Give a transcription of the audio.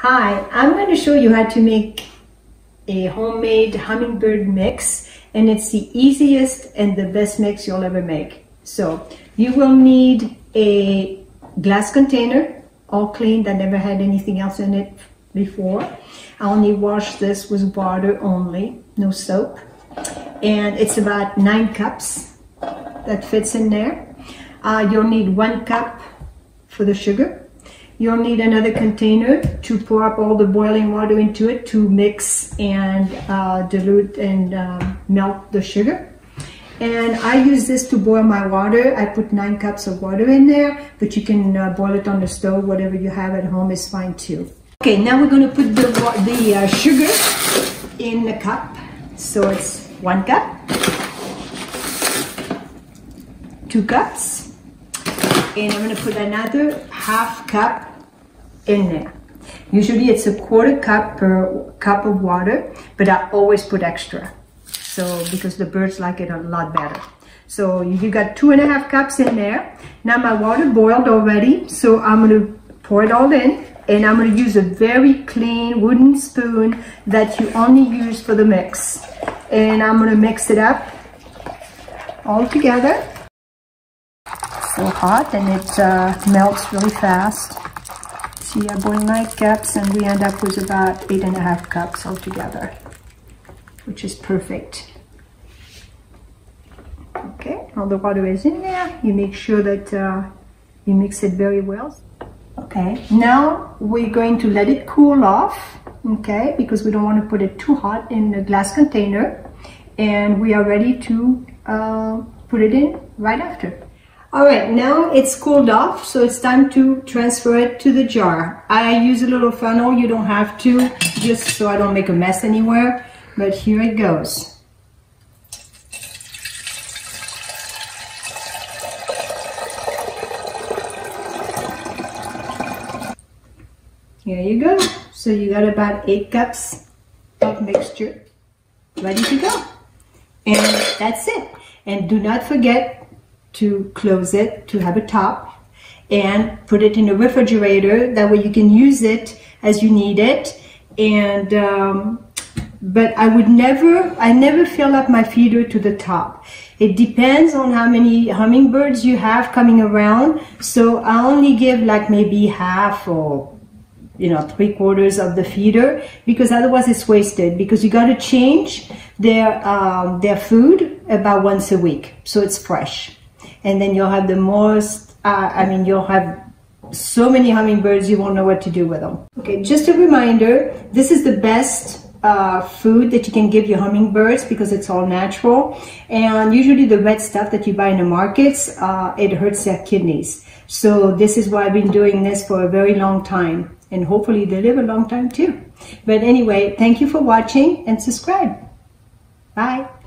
Hi, I'm going to show you how to make a homemade hummingbird mix, and it's the easiest and the best mix you'll ever make. So you will need a glass container, all clean. I never had anything else in it before. I only washed this with water only, no soap, and it's about 9 cups that fits in there. You'll need 1 cup for the sugar. You'll need another container to pour up all the boiling water into it to mix and dilute and melt the sugar. And I use this to boil my water. I put 9 cups of water in there, but you can boil it on the stove. Whatever you have at home is fine too. Okay, now we're going to put the sugar in the cup. So it's 1 cup, 2 cups. And I'm going to put another ½ cup in there. Usually it's a ¼ cup per cup of water, but I always put extra, so because the birds like it a lot better. So you got 2½ cups in there. Now my water boiled already, so I'm going to pour it all in, and I'm going to use a very clean wooden spoon that you only use for the mix. And I'm going to mix it up all together. So hot, and it melts really fast. See, I boil 9 cups and we end up with about 8½ cups altogether, which is perfect. Okay, all the water is in there. You make sure that you mix it very well. Okay, now we're going to let it cool off, okay, because we don't want to put it too hot in the glass container, and we are ready to put it in right after. All right, now it's cooled off, so it's time to transfer it to the jar. I use a little funnel, you don't have to, just so I don't make a mess anywhere, but here it goes. Here you go. So you got about 8 cups of mixture ready to go. And that's it. And do not forget to close it, to have a top, and put it in a refrigerator. That way you can use it as you need it. And but I never fill up my feeder to the top. It depends on how many hummingbirds you have coming around, so I only give like maybe half, or you know, 3/4 of the feeder, because otherwise it's wasted, because you got to change their food about once a week, so it's fresh. And then you'll have the most, you'll have so many hummingbirds, you won't know what to do with them. Okay, just a reminder, this is the best food that you can give your hummingbirds, because it's all natural. And usually the red stuff that you buy in the markets, it hurts their kidneys. So this is why I've been doing this for a very long time. And hopefully they live a long time too. But anyway, thank you for watching, and subscribe. Bye.